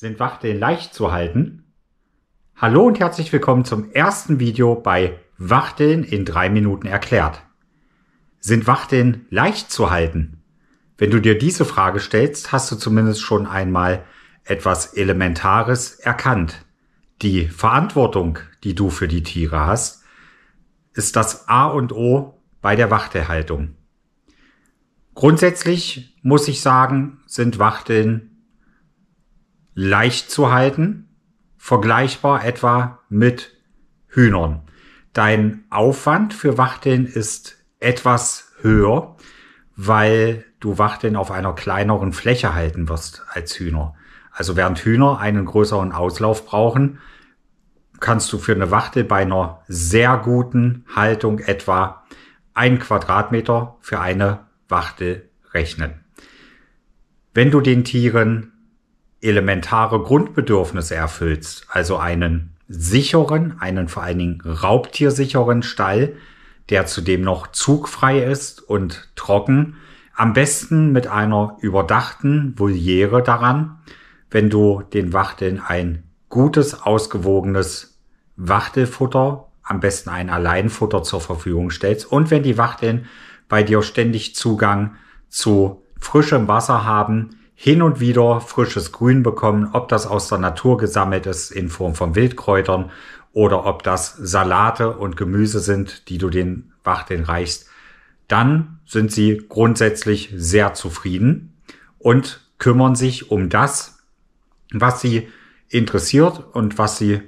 sind Wachteln leicht zu halten? Hallo und herzlich willkommen zum ersten Video bei Wachteln in 3 Minuten erklärt. Sind Wachteln leicht zu halten? Wenn du dir diese Frage stellst, hast du zumindest schon einmal etwas Elementares erkannt. Die Verantwortung, die du für die Tiere hast, ist das A und O bei der Wachtelhaltung. Grundsätzlich muss ich sagen, sind Wachteln leicht zu halten, vergleichbar etwa mit Hühnern. Dein Aufwand für Wachteln ist etwas höher, weil du Wachteln auf einer kleineren Fläche halten wirst als Hühner. Also während Hühner einen größeren Auslauf brauchen, kannst du für eine Wachtel bei einer sehr guten Haltung etwa 1 Quadratmeter für eine Wachtel rechnen. Wenn du den Tieren elementare Grundbedürfnisse erfüllst, also einen sicheren, einen vor allen Dingen raubtiersicheren Stall, der zudem noch zugfrei ist und trocken, am besten mit einer überdachten Voliere daran, wenn du den Wachteln ein gutes, ausgewogenes Wachtelfutter, am besten ein Alleinfutter zur Verfügung stellst und wenn die Wachteln bei dir ständig Zugang zu frischem Wasser haben, hin und wieder frisches Grün bekommen, ob das aus der Natur gesammelt ist in Form von Wildkräutern oder ob das Salate und Gemüse sind, die du den Wachteln reichst, dann sind sie grundsätzlich sehr zufrieden und kümmern sich um das, was sie interessiert und was sie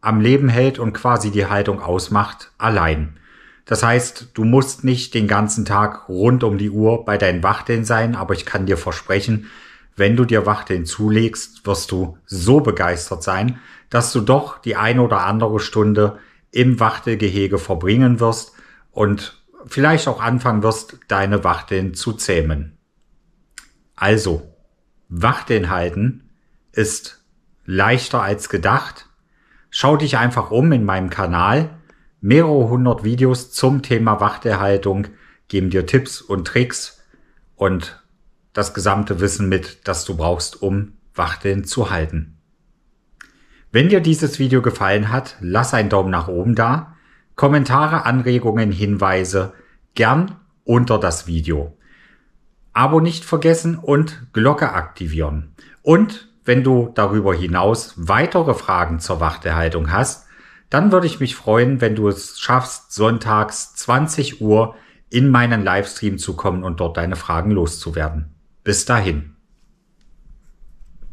am Leben hält und quasi die Haltung ausmacht, allein. Das heißt, du musst nicht den ganzen Tag rund um die Uhr bei deinen Wachteln sein, aber ich kann dir versprechen, wenn du dir Wachteln zulegst, wirst du so begeistert sein, dass du doch die eine oder andere Stunde im Wachtelgehege verbringen wirst und vielleicht auch anfangen wirst, deine Wachteln zu zähmen. Also, Wachteln halten ist leichter als gedacht. Schau dich einfach um in meinem Kanal. Mehrere hundert Videos zum Thema Wachtelhaltung geben dir Tipps und Tricks und das gesamte Wissen mit, das du brauchst, um Wachteln zu halten. Wenn dir dieses Video gefallen hat, lass einen Daumen nach oben da. Kommentare, Anregungen, Hinweise gern unter das Video. Abo nicht vergessen und Glocke aktivieren. Und wenn du darüber hinaus weitere Fragen zur Wachtelhaltung hast, dann würde ich mich freuen, wenn du es schaffst, sonntags 20 Uhr in meinen Livestream zu kommen und dort deine Fragen loszuwerden. Bis dahin.